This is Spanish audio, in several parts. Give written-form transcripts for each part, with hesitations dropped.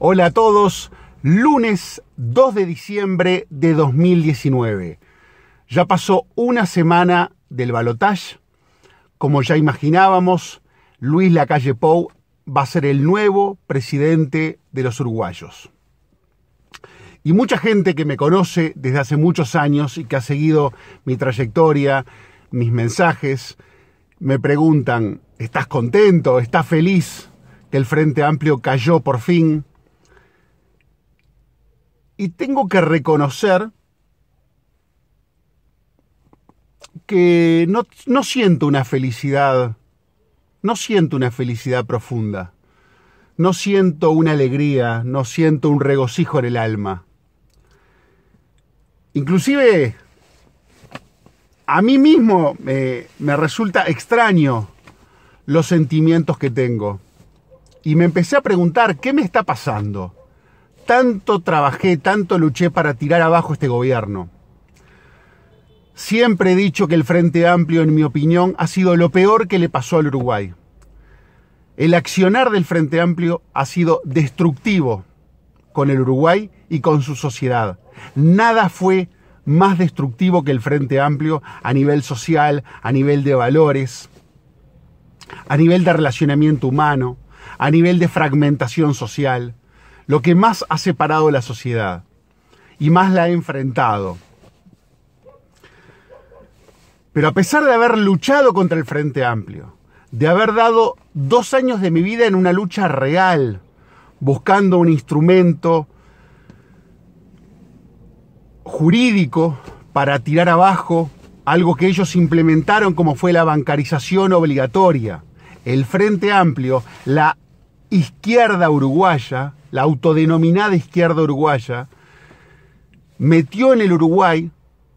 Hola a todos, lunes 2 de diciembre de 2019. Ya pasó una semana del balotaje. Como ya imaginábamos, Luis Lacalle Pou va a ser el nuevo presidente de los uruguayos. Y mucha gente que me conoce desde hace muchos años y que ha seguido mi trayectoria, mis mensajes, me preguntan, ¿estás contento? ¿Estás feliz que el Frente Amplio cayó por fin? Y tengo que reconocer que no siento una felicidad, no siento una felicidad profunda. No siento una alegría, no siento un regocijo en el alma. Inclusive, a mí mismo me resulta extraño los sentimientos que tengo. Y me empecé a preguntar, ¿qué me está pasando? Tanto trabajé, tanto luché para tirar abajo este gobierno. Siempre he dicho que el Frente Amplio, en mi opinión, ha sido lo peor que le pasó al Uruguay. El accionar del Frente Amplio ha sido destructivo con el Uruguay y con su sociedad. Nada fue más destructivo que el Frente Amplio a nivel social, a nivel de valores, a nivel de relacionamiento humano, a nivel de fragmentación social. Lo que más ha separado la sociedad y más la ha enfrentado. Pero a pesar de haber luchado contra el Frente Amplio, de haber dado 2 años de mi vida en una lucha real, buscando un instrumento jurídico para tirar abajo algo que ellos implementaron como fue la bancarización obligatoria. El Frente Amplio, la izquierda uruguaya, la autodenominada izquierda uruguaya, metió en el Uruguay,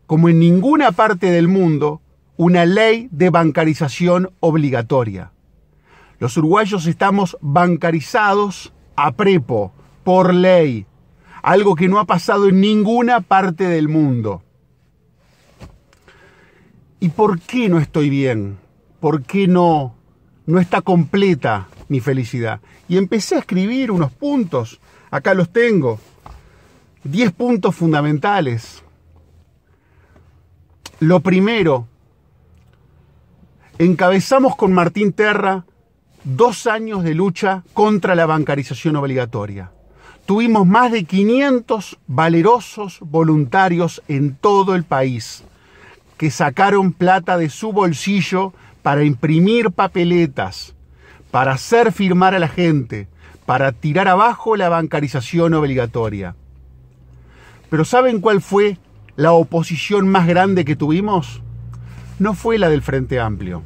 como en ninguna parte del mundo, una ley de bancarización obligatoria. Los uruguayos estamos bancarizados a prepo, por ley, algo que no ha pasado en ninguna parte del mundo. ¿Y por qué no estoy bien? ¿Por qué no está completa mi felicidad? Y empecé a escribir unos puntos, acá los tengo, 10 puntos fundamentales. Lo primero, encabezamos con Martín Terra 2 años de lucha contra la bancarización obligatoria. Tuvimos más de 500 valerosos voluntarios en todo el país que sacaron plata de su bolsillo para imprimir papeletas, para hacer firmar a la gente, para tirar abajo la bancarización obligatoria. Pero ¿saben cuál fue la oposición más grande que tuvimos? No fue la del Frente Amplio.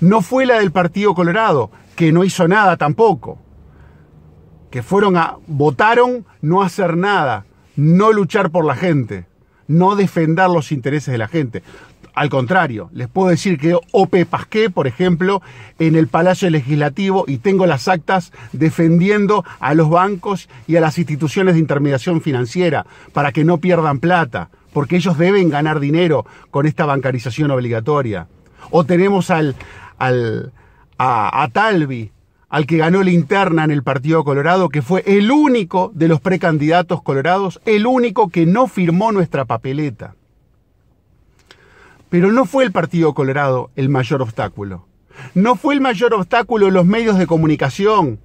No fue la del Partido Colorado, que no hizo nada tampoco. Que votaron no hacer nada, no luchar por la gente, no defender los intereses de la gente. Al contrario, les puedo decir que Ope Pasquet, por ejemplo, en el Palacio Legislativo, y tengo las actas defendiendo a los bancos y a las instituciones de intermediación financiera para que no pierdan plata, porque ellos deben ganar dinero con esta bancarización obligatoria. O tenemos a Talvi, al que ganó la interna en el Partido Colorado, que fue el único de los precandidatos colorados, el único que no firmó nuestra papeleta. Pero no fue el Partido Colorado el mayor obstáculo. No fue el mayor obstáculo los medios de comunicación,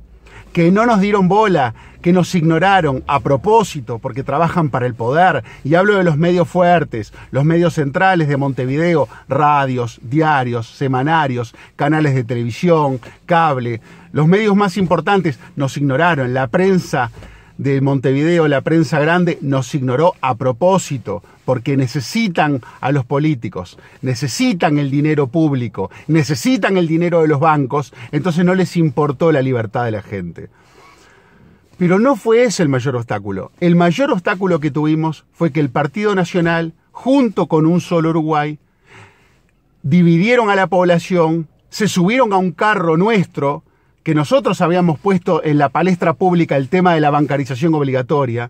que no nos dieron bola, que nos ignoraron a propósito, porque trabajan para el poder. Y hablo de los medios fuertes, los medios centrales de Montevideo, radios, diarios, semanarios, canales de televisión, cable. Los medios más importantes nos ignoraron. La prensa de Montevideo, la prensa grande, nos ignoró a propósito, porque necesitan a los políticos, necesitan el dinero público, necesitan el dinero de los bancos, entonces no les importó la libertad de la gente. Pero no fue ese el mayor obstáculo. El mayor obstáculo que tuvimos fue que el Partido Nacional, junto con Un Solo Uruguay, dividieron a la población, se subieron a un carro nuestro, que nosotros habíamos puesto en la palestra pública el tema de la bancarización obligatoria,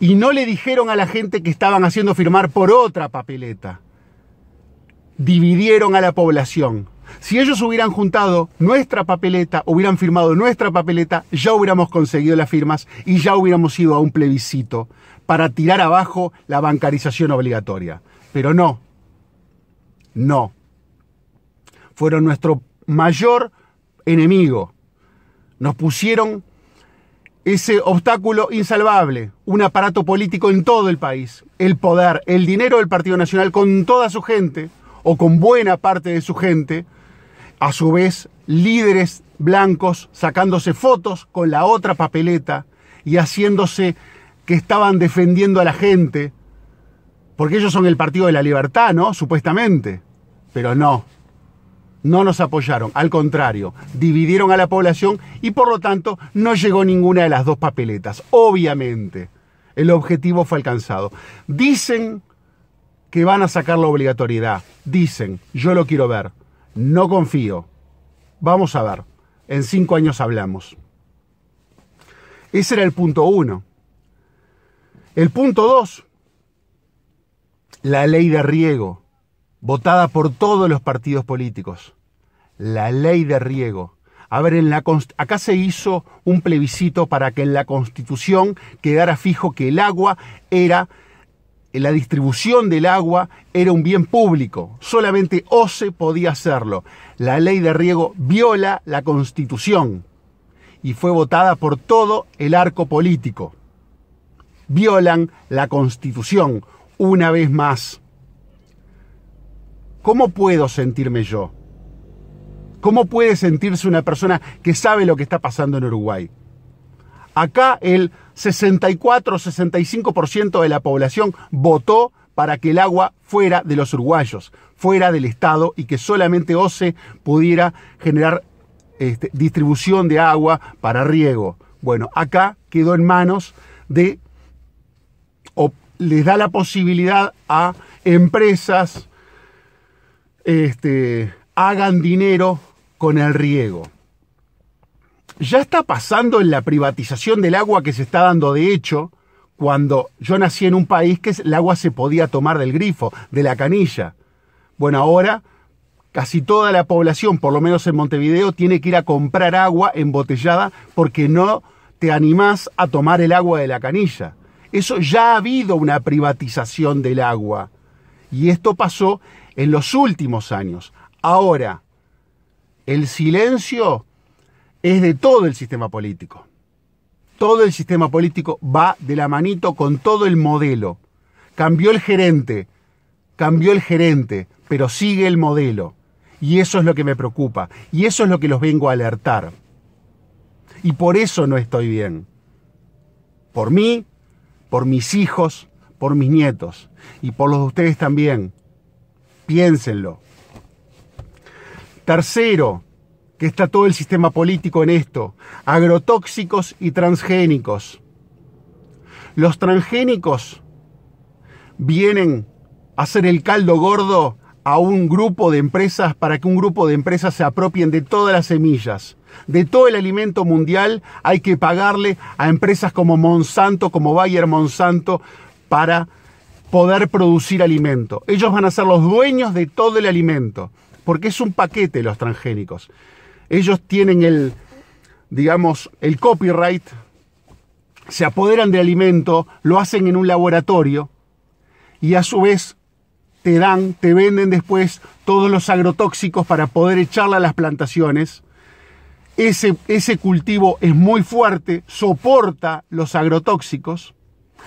y no le dijeron a la gente que estaban haciendo firmar por otra papeleta. Dividieron a la población. Si ellos hubieran juntado nuestra papeleta, hubieran firmado nuestra papeleta, ya hubiéramos conseguido las firmas y ya hubiéramos ido a un plebiscito para tirar abajo la bancarización obligatoria. Pero no. No. Fueron nuestro mayor enemigo. Nos pusieron ese obstáculo insalvable, un aparato político en todo el país, el poder, el dinero del Partido Nacional con toda su gente, o con buena parte de su gente, a su vez líderes blancos sacándose fotos con la otra papeleta y haciéndose que estaban defendiendo a la gente, porque ellos son el Partido de la Libertad, ¿no? Supuestamente, pero no. No nos apoyaron, al contrario, dividieron a la población y por lo tanto no llegó ninguna de las dos papeletas. Obviamente, el objetivo fue alcanzado. Dicen que van a sacar la obligatoriedad. Dicen, yo lo quiero ver. No confío. Vamos a ver. En 5 años hablamos. Ese era el punto 1. El punto 2, la ley de riego, votada por todos los partidos políticos. La ley de riego. A ver, acá se hizo un plebiscito para que en la Constitución quedara fijo que el agua era, la distribución del agua era un bien público. Solamente OSE podía hacerlo. La ley de riego viola la Constitución y fue votada por todo el arco político. Violan la Constitución una vez más. ¿Cómo puedo sentirme yo? ¿Cómo puede sentirse una persona que sabe lo que está pasando en Uruguay? Acá el 64-65% de la población votó para que el agua fuera de los uruguayos, fuera del Estado, y que solamente OSE pudiera generar distribución de agua para riego. Bueno, acá quedó en manos de, o les da la posibilidad a empresas, hagan dinero con el riego. Ya está pasando en la privatización del agua que se está dando de hecho, cuando yo nací en un país que el agua se podía tomar del grifo, de la canilla. Bueno, ahora casi toda la población, por lo menos en Montevideo, tiene que ir a comprar agua embotellada porque no te animás a tomar el agua de la canilla. Eso ya ha habido una privatización del agua. Y esto pasó en los últimos años. Ahora, el silencio es de todo el sistema político. Todo el sistema político va de la manito con todo el modelo. Cambió el gerente, pero sigue el modelo. Y eso es lo que me preocupa. Y eso es lo que los vengo a alertar. Y por eso no estoy bien. Por mí, por mis hijos, por mis nietos. Y por los de ustedes también. Piénsenlo. Tercero, que está todo el sistema político en esto, agrotóxicos y transgénicos. Los transgénicos vienen a hacer el caldo gordo a un grupo de empresas para que un grupo de empresas se apropien de todas las semillas, de todo el alimento mundial. Hay que pagarle a empresas como Monsanto, como Bayer Monsanto, para poder producir alimento. Ellos van a ser los dueños de todo el alimento, porque es un paquete los transgénicos. Ellos tienen el copyright, se apoderan del alimento, lo hacen en un laboratorio y a su vez te venden después todos los agrotóxicos para poder echarla a las plantaciones. Ese cultivo es muy fuerte, soporta los agrotóxicos,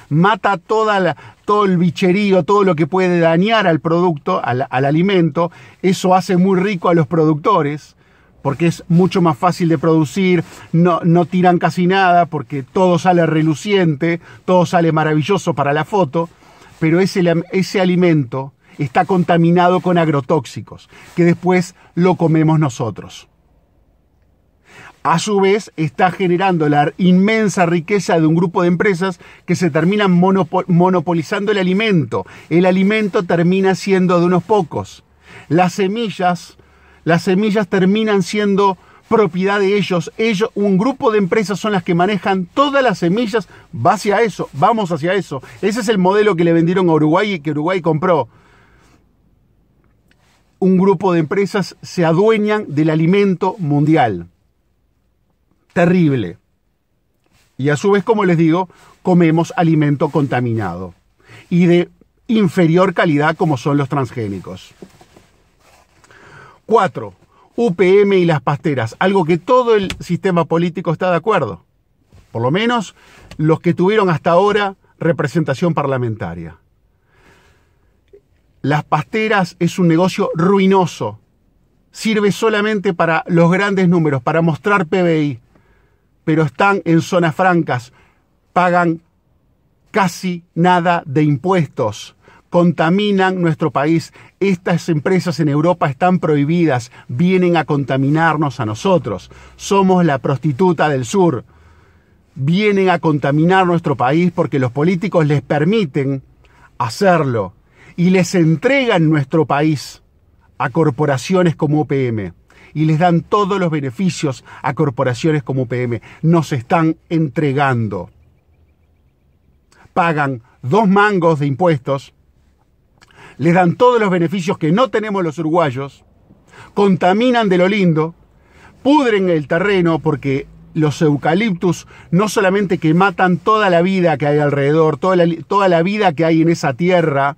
mata todo el bicherío, todo lo que puede dañar al producto, al alimento. Eso hace muy rico a los productores, porque es mucho más fácil de producir, no tiran casi nada, porque todo sale reluciente, todo sale maravilloso para la foto, pero ese alimento está contaminado con agrotóxicos, que después lo comemos nosotros. A su vez, está generando la inmensa riqueza de un grupo de empresas que se terminan monopolizando el alimento. El alimento termina siendo de unos pocos. Las semillas terminan siendo propiedad de ellos. Un grupo de empresas son las que manejan todas las semillas. Va hacia eso, vamos hacia eso. Ese es el modelo que le vendieron a Uruguay y que Uruguay compró. un grupo de empresas se adueñan del alimento mundial. Terrible. Y a su vez, como les digo, comemos alimento contaminado y de inferior calidad como son los transgénicos. 4. UPM y las pasteras, algo que todo el sistema político está de acuerdo, por lo menos los que tuvieron hasta ahora representación parlamentaria. Las pasteras es un negocio ruinoso, sirve solamente para los grandes números, para mostrar PBI, pero están en zonas francas, pagan casi nada de impuestos, contaminan nuestro país. Estas empresas en Europa están prohibidas, vienen a contaminarnos a nosotros. Somos la prostituta del sur. Vienen a contaminar nuestro país porque los políticos les permiten hacerlo y les entregan nuestro país a corporaciones como UPM y les dan todos los beneficios a corporaciones como UPM. Nos están entregando. Pagan 2 mangos de impuestos, les dan todos los beneficios que no tenemos los uruguayos, contaminan de lo lindo, pudren el terreno porque los eucaliptus no solamente que matan toda la vida que hay alrededor, toda la vida que hay en esa tierra,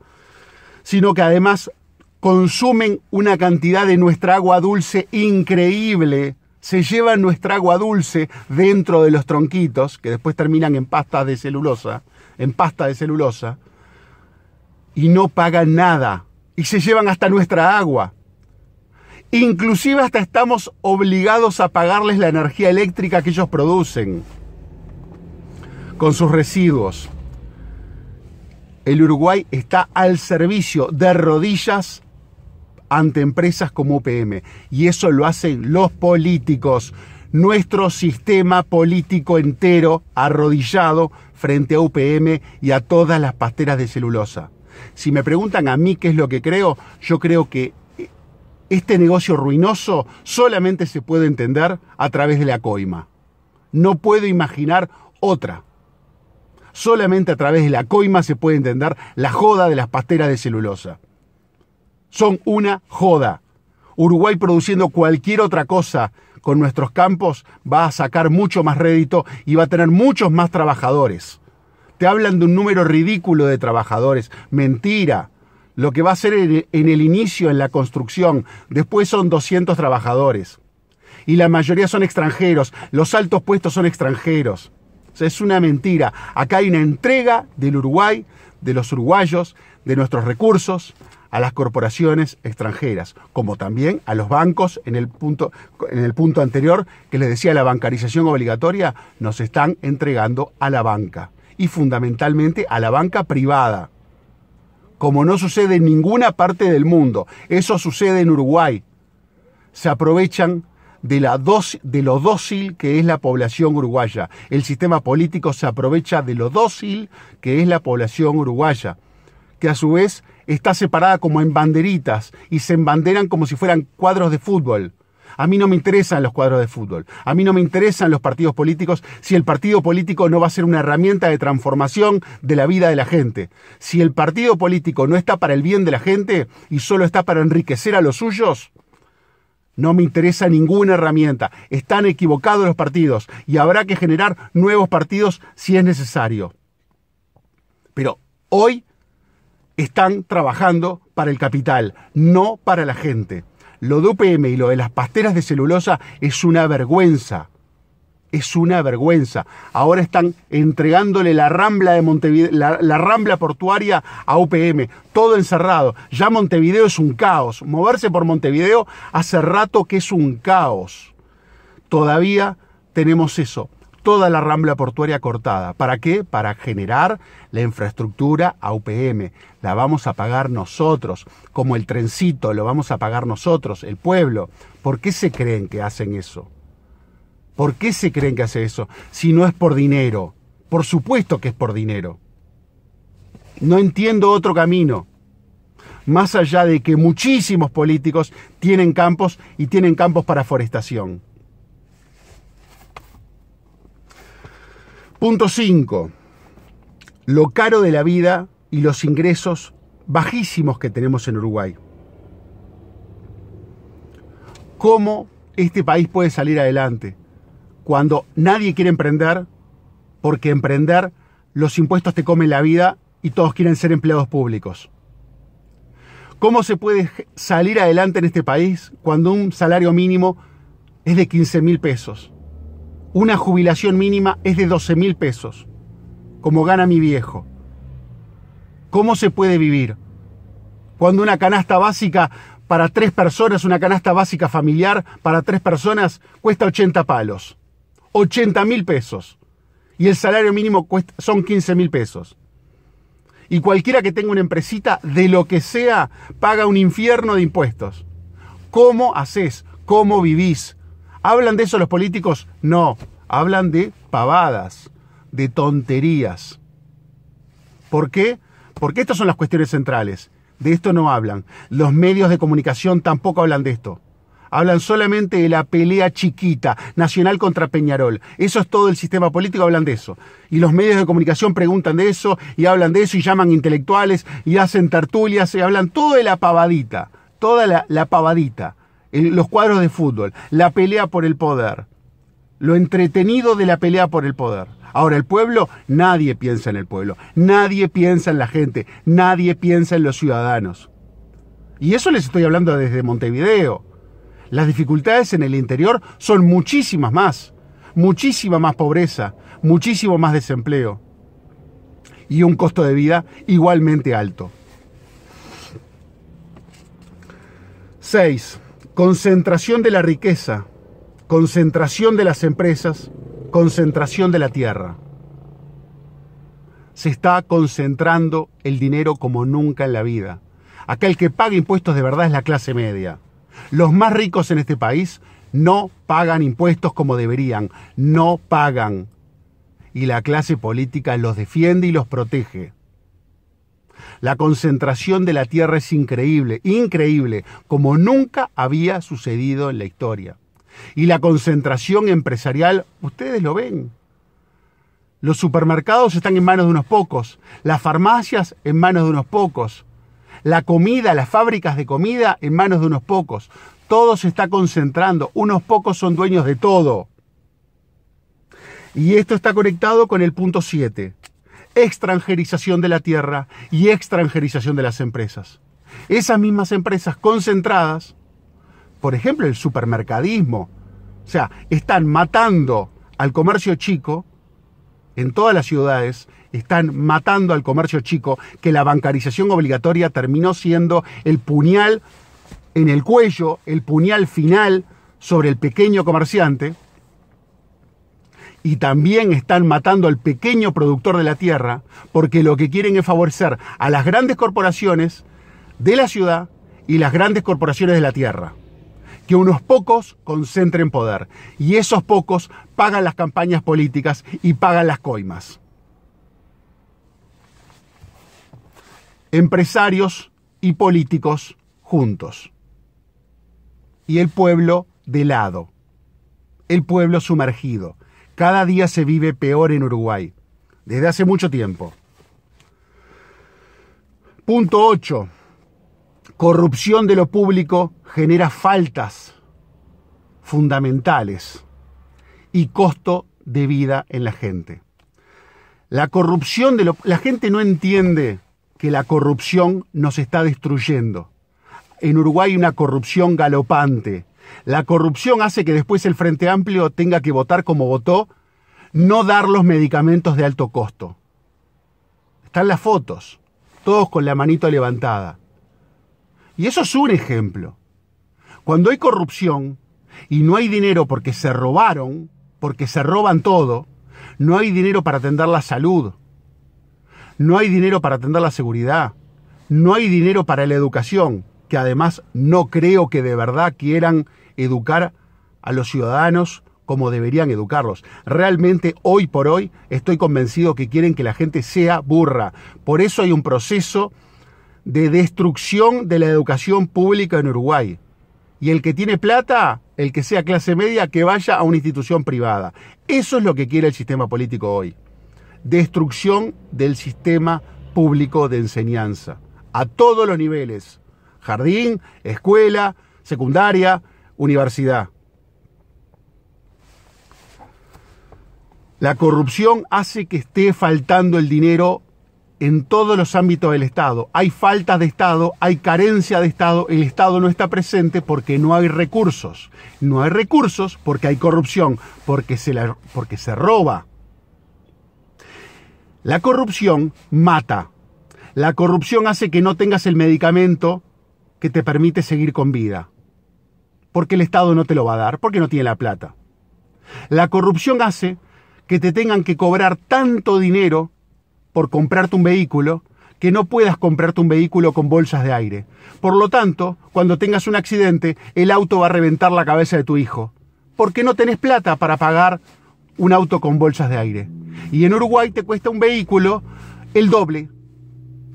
sino que además consumen una cantidad de nuestra agua dulce increíble. Se llevan nuestra agua dulce dentro de los tronquitos, que después terminan en pastas de celulosa, y no pagan nada, y se llevan hasta nuestra agua. Inclusive hasta estamos obligados a pagarles la energía eléctrica que ellos producen con sus residuos. El Uruguay está al servicio de rodillas ante empresas como UPM, y eso lo hacen los políticos. Nuestro sistema político entero arrodillado frente a UPM y a todas las pasteras de celulosa. Si me preguntan a mí qué es lo que creo, yo creo que este negocio ruinoso solamente se puede entender a través de la coima. No puedo imaginar otra. Solamente a través de la coima se puede entender la joda de las pasteras de celulosa. Son una joda. Uruguay produciendo cualquier otra cosa con nuestros campos va a sacar mucho más rédito y va a tener muchos más trabajadores. Te hablan de un número ridículo de trabajadores. Mentira. Lo que va a ser en el inicio, en la construcción, después son 200 trabajadores. Y la mayoría son extranjeros. Los altos puestos son extranjeros. O sea, es una mentira. Acá hay una entrega del Uruguay, de los uruguayos, de nuestros recursos, a las corporaciones extranjeras, como también a los bancos en el punto anterior que les decía, la bancarización obligatoria, nos están entregando a la banca y fundamentalmente a la banca privada, como no sucede en ninguna parte del mundo. Eso sucede en Uruguay. Se aprovechan de lo dócil que es la población uruguaya. El sistema político se aprovecha de lo dócil que es la población uruguaya, que a su vez está separada como en banderitas y se embanderan como si fueran cuadros de fútbol. A mí no me interesan los cuadros de fútbol. A mí no me interesan los partidos políticos si el partido político no va a ser una herramienta de transformación de la vida de la gente. Si el partido político no está para el bien de la gente y solo está para enriquecer a los suyos, no me interesa ninguna herramienta. Están equivocados los partidos y habrá que generar nuevos partidos si es necesario. Pero hoy están trabajando para el capital, no para la gente. Lo de UPM y lo de las pasteras de celulosa es una vergüenza. Es una vergüenza. Ahora están entregándole la rambla de Montevideo, la rambla portuaria a UPM. Todo encerrado. Ya Montevideo es un caos. Moverse por Montevideo hace rato que es un caos. Todavía tenemos eso. Toda la rambla portuaria cortada. ¿Para qué? Para generar la infraestructura a UPM. La vamos a pagar nosotros, como el trencito, lo vamos a pagar nosotros, el pueblo. ¿Por qué se creen que hacen eso? ¿Por qué se creen que hace eso? Si no es por dinero. Por supuesto que es por dinero. No entiendo otro camino. Más allá de que muchísimos políticos tienen campos y tienen campos para forestación. Punto 5. Lo caro de la vida y los ingresos bajísimos que tenemos en Uruguay. cómo este país puede salir adelante cuando nadie quiere emprender, porque emprender, los impuestos te comen la vida y todos quieren ser empleados públicos. ¿Cómo se puede salir adelante en este país cuando un salario mínimo es de 15.000 pesos? Una jubilación mínima es de 12.000 pesos, como gana mi viejo. ¿Cómo se puede vivir cuando una canasta básica para 3 personas, una canasta básica familiar para 3 personas, cuesta 80 palos? 80.000 pesos. Y el salario mínimo son 15.000 pesos. Y cualquiera que tenga una empresita, de lo que sea, paga un infierno de impuestos. ¿Cómo haces? ¿Cómo vivís? ¿Hablan de eso los políticos? No, hablan de pavadas, de tonterías. ¿Por qué? Porque estas son las cuestiones centrales. De esto no hablan. Los medios de comunicación tampoco hablan de esto. Hablan solamente de la pelea chiquita, Nacional contra Peñarol. Eso es todo el sistema político, hablan de eso. Y los medios de comunicación preguntan de eso, y hablan de eso, y llaman intelectuales, y hacen tertulias, y hablan todo de la pavadita. Toda la pavadita. Los cuadros de fútbol. La pelea por el poder. Lo entretenido de la pelea por el poder. Ahora, el pueblo, nadie piensa en el pueblo. Nadie piensa en la gente. Nadie piensa en los ciudadanos. Y eso les estoy hablando desde Montevideo. Las dificultades en el interior son muchísimas más. Muchísima más pobreza, muchísimo más desempleo. Y un costo de vida igualmente alto. 6. Concentración de la riqueza. Concentración de las empresas. Concentración de la tierra. Se está concentrando el dinero como nunca en la vida. Acá el que paga impuestos de verdad es la clase media. Los más ricos en este país no pagan impuestos como deberían, no pagan. Y la clase política los defiende y los protege. La concentración de la tierra es increíble, increíble, como nunca había sucedido en la historia. Y la concentración empresarial, ustedes lo ven. Los supermercados están en manos de unos pocos, las farmacias en manos de unos pocos. La comida, las fábricas de comida en manos de unos pocos. Todo se está concentrando. Unos pocos son dueños de todo. Y esto está conectado con el punto 7. Extranjerización de la tierra y extranjerización de las empresas. Esas mismas empresas concentradas, por ejemplo, el supermercadismo. O sea, están matando al comercio chico en todas las ciudades. Están matando al comercio chico, que la bancarización obligatoria terminó siendo el puñal en el cuello, el puñal final sobre el pequeño comerciante. Y también están matando al pequeño productor de la tierra, porque lo que quieren es favorecer a las grandes corporaciones de la ciudad y las grandes corporaciones de la tierra. Que unos pocos concentren poder, y esos pocos pagan las campañas políticas y pagan las coimas. Empresarios y políticos juntos. Y el pueblo de lado. El pueblo sumergido. Cada día se vive peor en Uruguay. Desde hace mucho tiempo. Punto 8. Corrupción de lo público genera faltas fundamentales y costo de vida en la gente. La corrupción de la gente no entiende que la corrupción nos está destruyendo. En Uruguay hay una corrupción galopante. La corrupción hace que después el Frente Amplio tenga que votar como votó, no dar los medicamentos de alto costo. Están las fotos, todos con la manito levantada. Y eso es un ejemplo. Cuando hay corrupción y no hay dinero porque se robaron, porque se roban todo, no hay dinero para atender la salud. No hay dinero para atender la seguridad. No hay dinero para la educación. Que además no creo que de verdad quieran educar a los ciudadanos como deberían educarlos. Realmente hoy por hoy estoy convencido que quieren que la gente sea burra. Por eso hay un proceso de destrucción de la educación pública en Uruguay. Y el que tiene plata, el que sea clase media, que vaya a una institución privada. Eso es lo que quiere el sistema político hoy. Destrucción del sistema público de enseñanza a todos los niveles: jardín, escuela, secundaria, universidad. La corrupción hace que esté faltando el dinero en todos los ámbitos del Estado. Hay falta de Estado, hay carencia de Estado, el Estado no está presente porque no hay recursos. No hay recursos porque hay corrupción, porque se roba. La corrupción mata. La corrupción hace que no tengas el medicamento que te permite seguir con vida, porque el Estado no te lo va a dar, porque no tiene la plata. La corrupción hace que te tengan que cobrar tanto dinero por comprarte un vehículo, que no puedas comprarte un vehículo con bolsas de aire. Por lo tanto, cuando tengas un accidente, el auto va a reventar la cabeza de tu hijo, porque no tenés plata para pagar un auto con bolsas de aire. Y en Uruguay te cuesta un vehículo el doble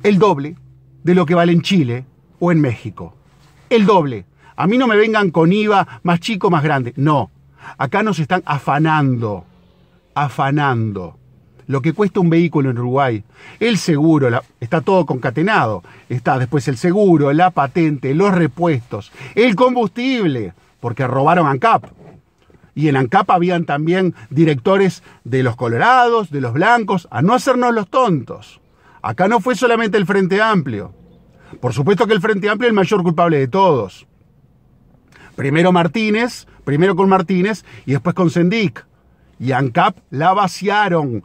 de lo que vale en Chile o en México. El doble. A mí no me vengan con IVA más chico, más grande. No. Acá nos están afanando. Afanando. Lo que cuesta un vehículo en Uruguay, el seguro, está todo concatenado. Está después el seguro, la patente, los repuestos, el combustible, porque robaron ANCAP. Y en ANCAP habían también directores de los colorados, de los blancos, a no hacernos los tontos. Acá no fue solamente el Frente Amplio. Por supuesto que el Frente Amplio es el mayor culpable de todos. Primero con Martínez y después con Sendic. Y ANCAP la vaciaron.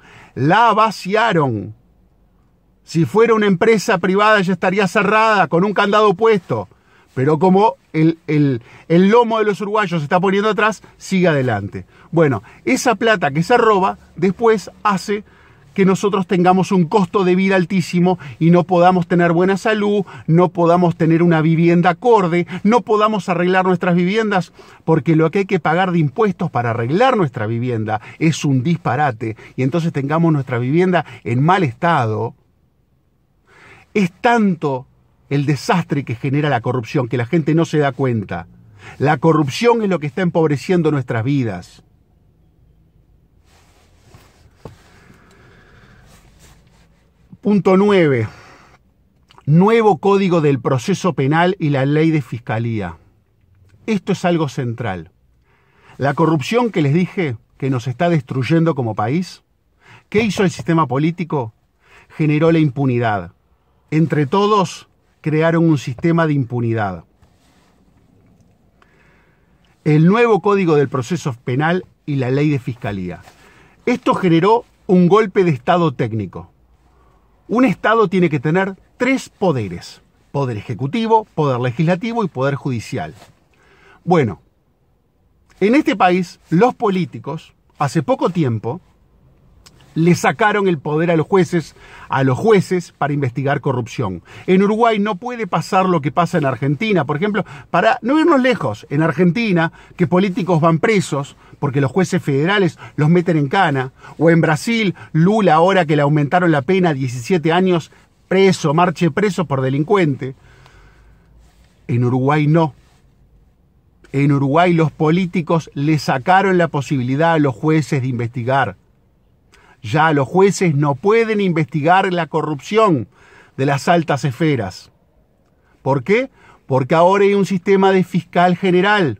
Si fuera una empresa privada ya estaría cerrada, con un candado puesto. Pero como el lomo de los uruguayos se está poniendo atrás, sigue adelante. Bueno, esa plata que se roba después hace que nosotros tengamos un costo de vida altísimo y no podamos tener buena salud, no podamos tener una vivienda acorde, no podamos arreglar nuestras viviendas, porque lo que hay que pagar de impuestos para arreglar nuestra vivienda es un disparate, y entonces tengamos nuestra vivienda en mal estado. Es tanto el desastre que genera la corrupción que la gente no se da cuenta. La corrupción es lo que está empobreciendo nuestras vidas. Punto 9. Nuevo Código del Proceso Penal y la Ley de Fiscalía. Esto es algo central. La corrupción que les dije que nos está destruyendo como país, ¿qué hizo el sistema político? Generó la impunidad. Entre todos crearon un sistema de impunidad. El nuevo Código del Proceso Penal y la Ley de Fiscalía. Esto generó un golpe de Estado técnico. Un Estado tiene que tener tres poderes: poder ejecutivo, poder legislativo y poder judicial. Bueno, en este país los políticos hace poco tiempo le sacaron el poder a los jueces para investigar corrupción. En Uruguay no puede pasar lo que pasa en Argentina, por ejemplo, para no irnos lejos, en Argentina que políticos van presos porque los jueces federales los meten en cana, o en Brasil, Lula, ahora que le aumentaron la pena a 17 años, marche preso por delincuente. En Uruguay no. En Uruguay los políticos le sacaron la posibilidad a los jueces de investigar. Ya los jueces no pueden investigar la corrupción de las altas esferas. ¿Por qué? Porque ahora hay un sistema de fiscal general.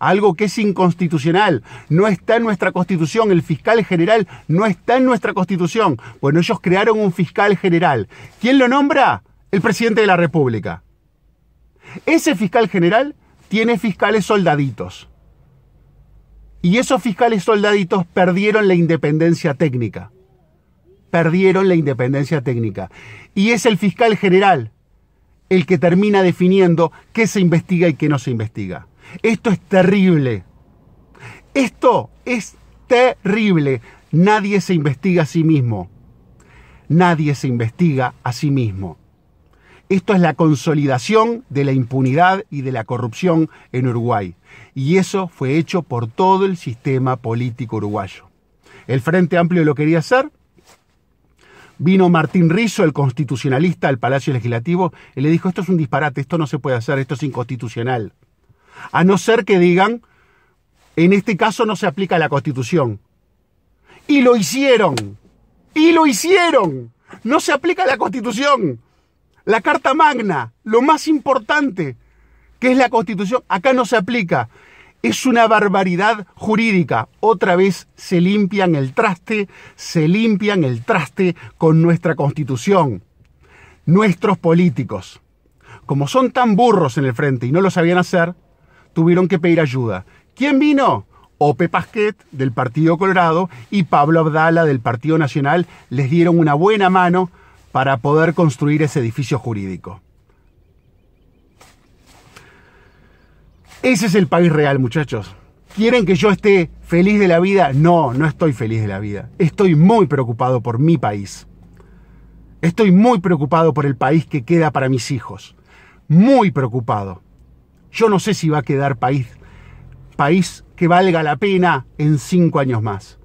Algo que es inconstitucional. No está en nuestra Constitución. El fiscal general no está en nuestra Constitución. Bueno, ellos crearon un fiscal general. ¿Quién lo nombra? El presidente de la República. Ese fiscal general tiene fiscales soldaditos. Y esos fiscales soldaditos perdieron la independencia técnica. Perdieron la independencia técnica. Y es el fiscal general el que termina definiendo qué se investiga y qué no se investiga. Esto es terrible. Esto es terrible. Nadie se investiga a sí mismo. Nadie se investiga a sí mismo. Esto es la consolidación de la impunidad y de la corrupción en Uruguay. Y eso fue hecho por todo el sistema político uruguayo. El Frente Amplio lo quería hacer. Vino Martín Rizzo, el constitucionalista, al Palacio Legislativo y le dijo: esto es un disparate, esto no se puede hacer, esto es inconstitucional. A no ser que digan, en este caso no se aplica la Constitución. Y lo hicieron. ¡Y lo hicieron! No se aplica la Constitución. La Carta Magna, lo más importante, que es la Constitución, acá no se aplica. Es una barbaridad jurídica. Otra vez se limpian el traste con nuestra Constitución. Nuestros políticos, como son tan burros en el frente y no lo sabían hacer, tuvieron que pedir ayuda. ¿Quién vino? Ope Pasquet, del Partido Colorado, y Pablo Abdala, del Partido Nacional, les dieron una buena mano para poder construir ese edificio jurídico. Ese es el país real, muchachos. ¿Quieren que yo esté feliz de la vida? No, no estoy feliz de la vida. Estoy muy preocupado por mi país. Estoy muy preocupado por el país que queda para mis hijos. Muy preocupado. Yo no sé si va a quedar país que valga la pena en 5 años más.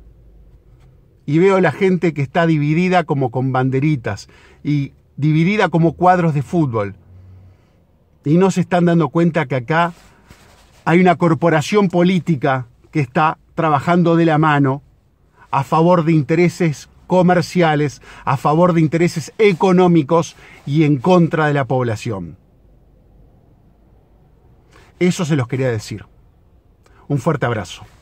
Y veo la gente que está dividida como con banderitas y dividida como cuadros de fútbol. Y no se están dando cuenta que acá hay una corporación política que está trabajando de la mano a favor de intereses comerciales, a favor de intereses económicos y en contra de la población. Eso se los quería decir. Un fuerte abrazo.